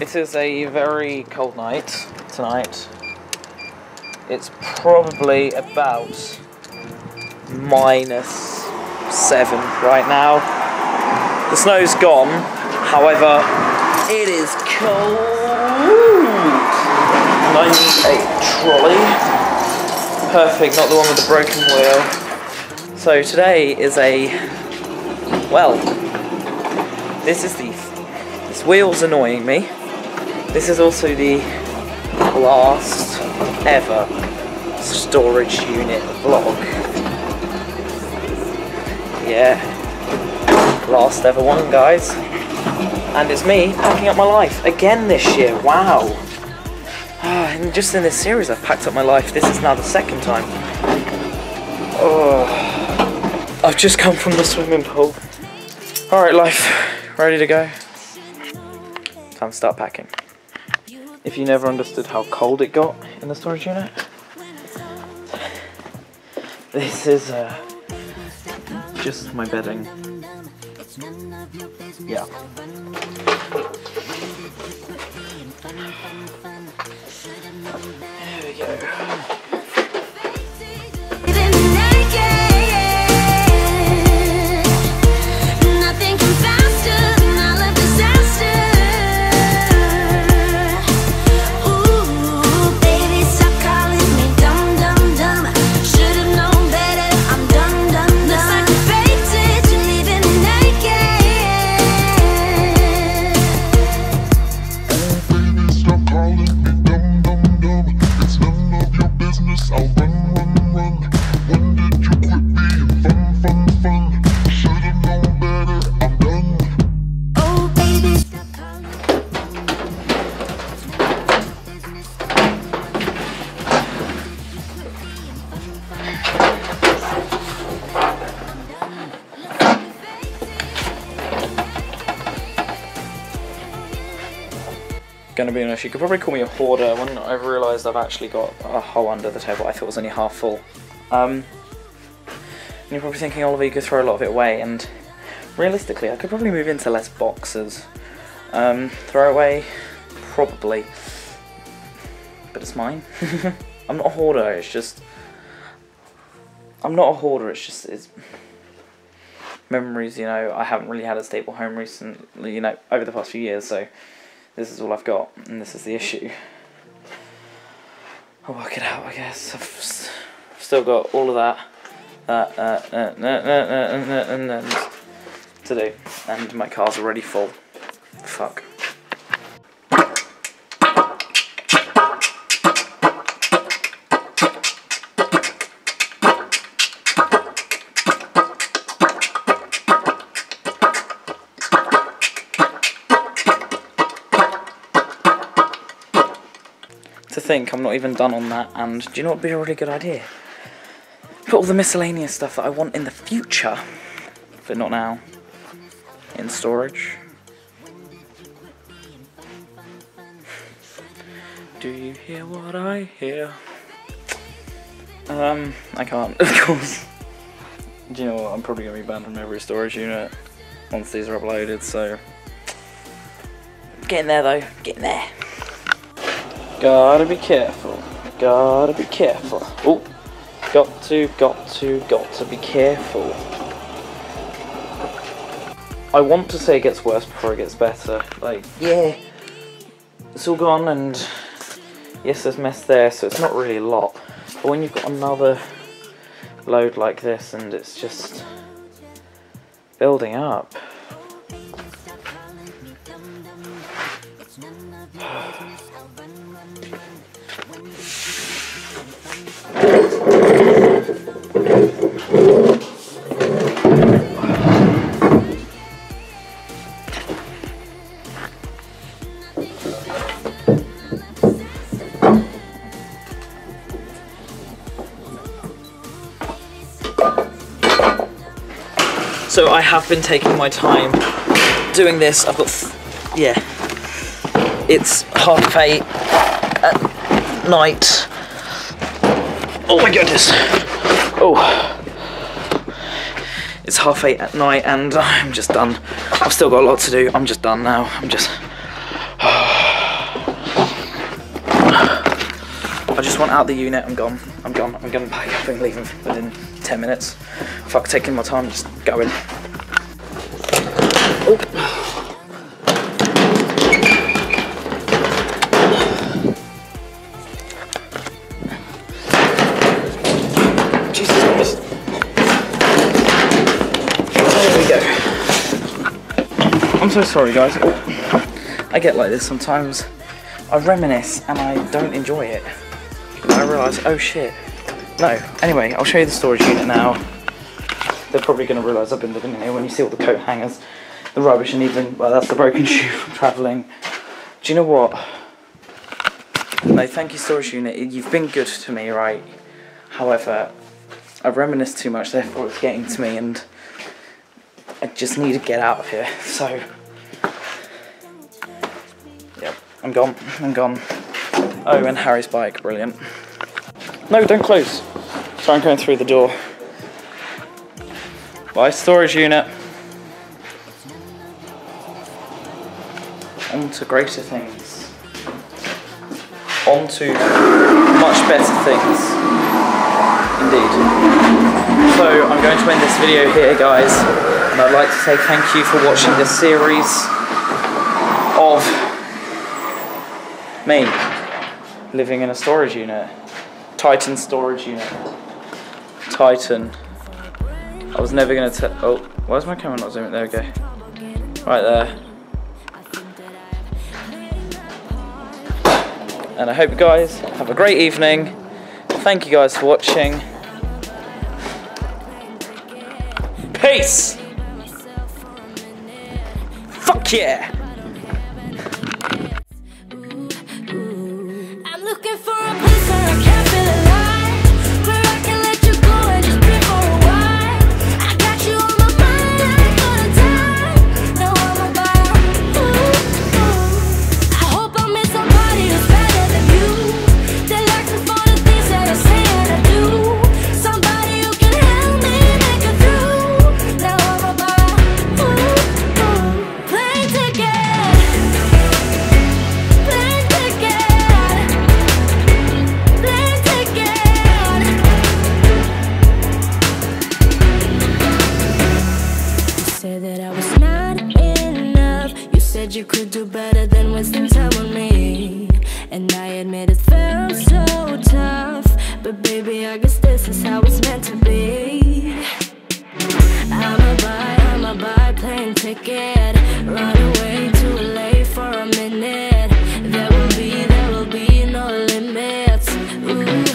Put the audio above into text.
It is a very cold night tonight. It's probably about -7 right now. The snow's gone, however, it is cold. And I need a trolley. Perfect, not the one with the broken wheel. So today is a, well, this is the, this wheel's annoying me. This is also the last ever storage unit vlog. Yeah, last ever one, guys. And it's me packing up my life again this year. Wow. And just in this series I've packed up my life. This is now the second time. Oh, I've just come from the swimming pool. Alright, life, ready to go. Time to start packing. If you never understood how cold it got in the storage unit, this is just my bedding. Yeah. There we go. Nothing can faster than all of disaster. Gonna be an issue. You could probably call me a hoarder when I've realised I've actually got a hole under the table I thought was only half full. And you're probably thinking, Oliver, you could throw a lot of it away, and realistically I could probably move into less boxes. Throw away? Probably. But it's mine. I'm not a hoarder, it's just... it's memories, you know. I haven't really had a stable home recently, you know, over the past few years, so this is all I've got, and this is the issue. I'll work it out, I guess. I've still got all of that to do, and my car's already full. Fuck. Think I'm not even done on that, and do you know what would be a really good idea? Put all the miscellaneous stuff that I want in the future, but not now, in storage. Do you hear what I hear? I can't, of course. Do you know what, I'm probably going to be banned from every storage unit once these are uploaded, so... Get in there though, get in there. Gotta be careful, gotta be careful. Oh, got to be careful. I want to say it gets worse before it gets better. Like, yeah, it's all gone, and yes, there's mess there, so it's not really a lot. But when you've got another load like this, and it's just building up. So I have been taking my time doing this. I've got, yeah, it's 8:30 at night. Oh my goodness! Oh, it's 8:30 at night, and I'm just done. I've still got a lot to do. I'm just done now. I'm just. I just want out the unit. I'm gone. I'm gone. I'm going to pack up and leave within 10 minutes. Fuck, taking my time, just going. Oh. I'm so sorry guys, I get like this sometimes, I reminisce and I don't enjoy it, and I realise, oh shit, no. Anyway, I'll show you the storage unit now. They're probably going to realise I've been living in here when you see all the coat hangers, the rubbish, and even, well, that's the broken shoe from travelling. Do you know what? No, thank you storage unit, you've been good to me, right? However, I've reminisced too much, therefore it's getting to me and I just need to get out of here, so... Yep, I'm gone, I'm gone. Oh, and Harry's bike, brilliant. No, don't close. Sorry, I'm going through the door. Bye, storage unit. On to greater things. On to much better things. Indeed. So, I'm going to end this video here, guys. And I'd like to say thank you for watching this series of me living in a storage unit. Titan storage unit. Titan. I was never going to tell... Oh, why's my camera not zooming? There we go. Right there. And I hope you guys have a great evening. Thank you guys for watching. Peace! Yeah. I'm looking for a place where I can feel alive, where I can let you go and just be for a while. I got you on my mind, I ain't gonna die. Now I'm about I hope I meet somebody who's better than you, that likes me for the things that I say and I do. Somebody who can help me make it through. Now I'm about play. You could do better than wasting time on me, and I admit it felt so tough, but baby, I guess this is how it's meant to be. I'm a buy, plane ticket, run away too late for a minute. There will be no limits. Ooh.